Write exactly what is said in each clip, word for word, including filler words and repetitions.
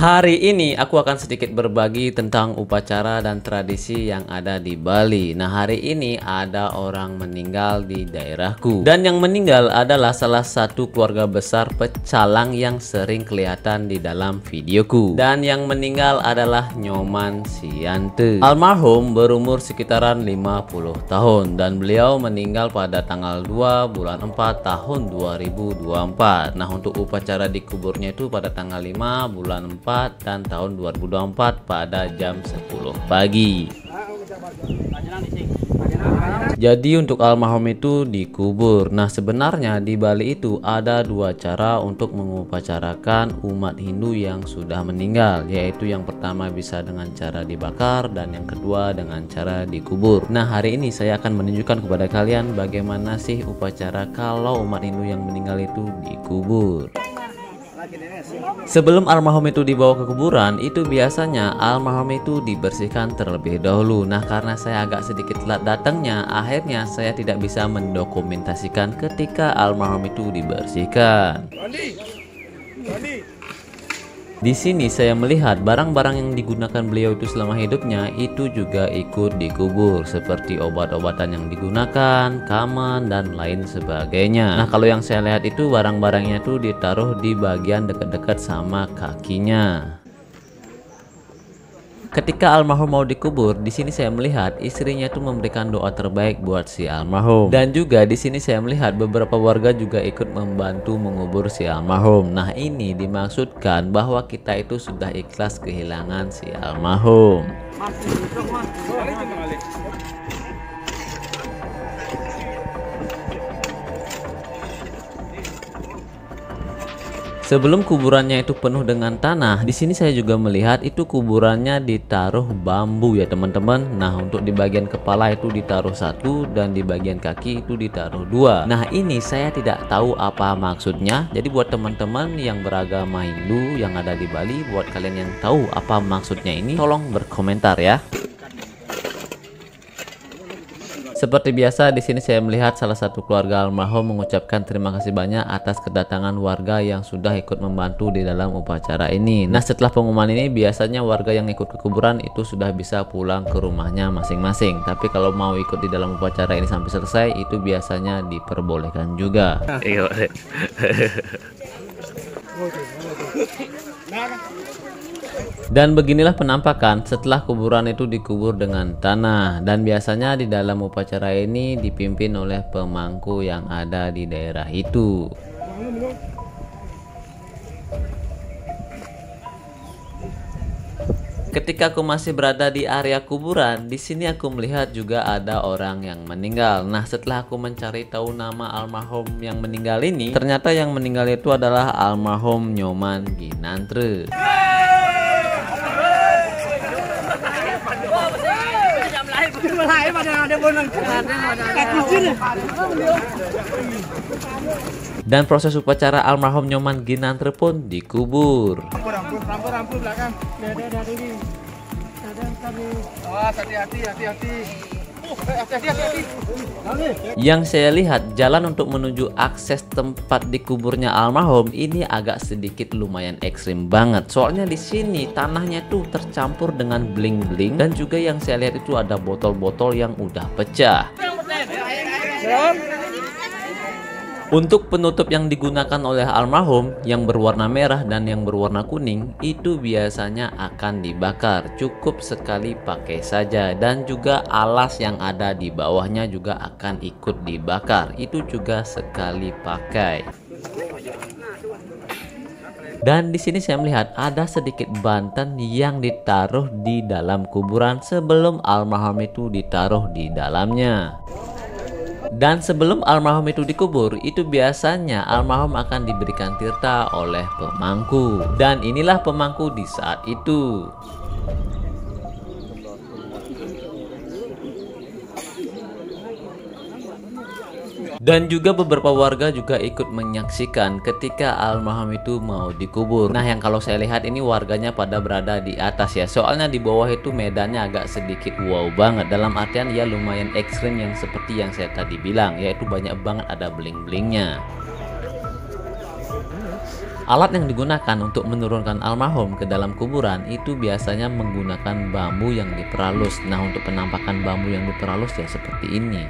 Hari ini aku akan sedikit berbagi tentang upacara dan tradisi yang ada di Bali. Nah, hari ini ada orang meninggal di daerahku. Dan yang meninggal adalah salah satu keluarga besar pecalang yang sering kelihatan di dalam videoku. Dan yang meninggal adalah Nyoman Sianta. Almarhum berumur sekitaran lima puluh tahun dan beliau meninggal pada tanggal dua bulan empat tahun dua ribu dua puluh empat. Nah, untuk upacara dikuburnya itu pada tanggal lima bulan empat dan tahun dua ribu dua puluh empat pada jam sepuluh pagi. Jadi untuk almarhum itu dikubur. Nah, sebenarnya di Bali itu ada dua cara untuk mengupacarakan umat Hindu yang sudah meninggal, yaitu yang pertama bisa dengan cara dibakar dan yang kedua dengan cara dikubur. Nah, hari ini saya akan menunjukkan kepada kalian bagaimana sih upacara kalau umat Hindu yang meninggal itu dikubur. Sebelum almarhum itu dibawa ke kuburan, itu biasanya almarhum itu dibersihkan terlebih dahulu. Nah, karena saya agak sedikit telat datangnya, akhirnya saya tidak bisa mendokumentasikan ketika almarhum itu dibersihkan. Di sini saya melihat barang-barang yang digunakan beliau itu selama hidupnya itu juga ikut dikubur, seperti obat-obatan yang digunakan, kaman, dan lain sebagainya. Nah, kalau yang saya lihat itu barang-barangnya itu ditaruh di bagian dekat-dekat sama kakinya. Ketika almarhum mau dikubur, di sini saya melihat istrinya tuh memberikan doa terbaik buat si almarhum. Dan juga di sini saya melihat beberapa warga juga ikut membantu mengubur si almarhum. Nah, ini dimaksudkan bahwa kita itu sudah ikhlas kehilangan si almarhum. Sebelum kuburannya itu penuh dengan tanah, di sini saya juga melihat itu kuburannya ditaruh bambu ya teman-teman. Nah, untuk di bagian kepala itu ditaruh satu dan di bagian kaki itu ditaruh dua. Nah, ini saya tidak tahu apa maksudnya. Jadi buat teman-teman yang beragama Hindu yang ada di Bali, buat kalian yang tahu apa maksudnya ini, tolong berkomentar ya. Seperti biasa, di sini saya melihat salah satu keluarga almarhum mengucapkan terima kasih banyak atas kedatangan warga yang sudah ikut membantu di dalam upacara ini. Nah, setelah pengumuman ini biasanya warga yang ikut ke kuburan itu sudah bisa pulang ke rumahnya masing-masing. Tapi kalau mau ikut di dalam upacara ini sampai selesai itu biasanya diperbolehkan juga. Dan beginilah penampakan setelah kuburan itu dikubur dengan tanah. Dan biasanya di dalam upacara ini dipimpin oleh pemangku yang ada di daerah itu. Ketika aku masih berada di area kuburan, di sini aku melihat juga ada orang yang meninggal. Nah, setelah aku mencari tahu nama almarhum yang meninggal ini, ternyata yang meninggal itu adalah almarhum Nyoman Ginantra. Dan proses upacara almarhum Nyoman Ginantra pun dikubur. Yang saya lihat jalan untuk menuju akses tempat dikuburnya almarhum ini agak sedikit lumayan ekstrim banget. Soalnya di sini tanahnya tuh tercampur dengan bling-bling dan juga yang saya lihat itu ada botol-botol yang udah pecah. Untuk penutup yang digunakan oleh almarhum yang berwarna merah dan yang berwarna kuning itu biasanya akan dibakar, cukup sekali pakai saja, dan juga alas yang ada di bawahnya juga akan ikut dibakar, itu juga sekali pakai. Dan di sini saya melihat ada sedikit banten yang ditaruh di dalam kuburan sebelum almarhum itu ditaruh di dalamnya. Dan sebelum almarhum itu dikubur, itu biasanya almarhum akan diberikan tirta oleh pemangku. Dan inilah pemangku di saat itu. Dan juga beberapa warga juga ikut menyaksikan ketika almarhum itu mau dikubur. Nah, yang kalau saya lihat ini warganya pada berada di atas ya. Soalnya di bawah itu medannya agak sedikit wow banget. Dalam artian ya lumayan ekstrim yang seperti yang saya tadi bilang. Yaitu banyak banget ada bling-blingnya. Alat yang digunakan untuk menurunkan almarhum ke dalam kuburan itu biasanya menggunakan bambu yang diperhalus. Nah, untuk penampakan bambu yang diperhalus ya seperti ini.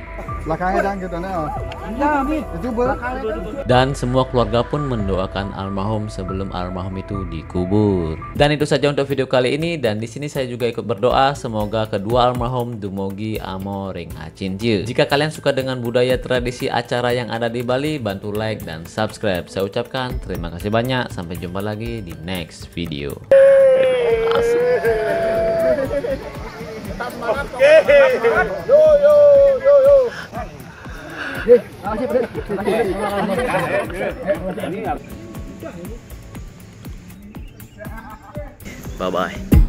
Dan semua keluarga pun mendoakan almarhum sebelum almarhum itu dikubur. Dan itu saja untuk video kali ini, dan di sini saya juga ikut berdoa semoga kedua almarhum dumugi amoring acinjil. Jika kalian suka dengan budaya tradisi acara yang ada di Bali, bantu like dan subscribe. Saya ucapkan terima kasih banyak. Sampai jumpa lagi di next video. Deh, masih beres. Bye bye.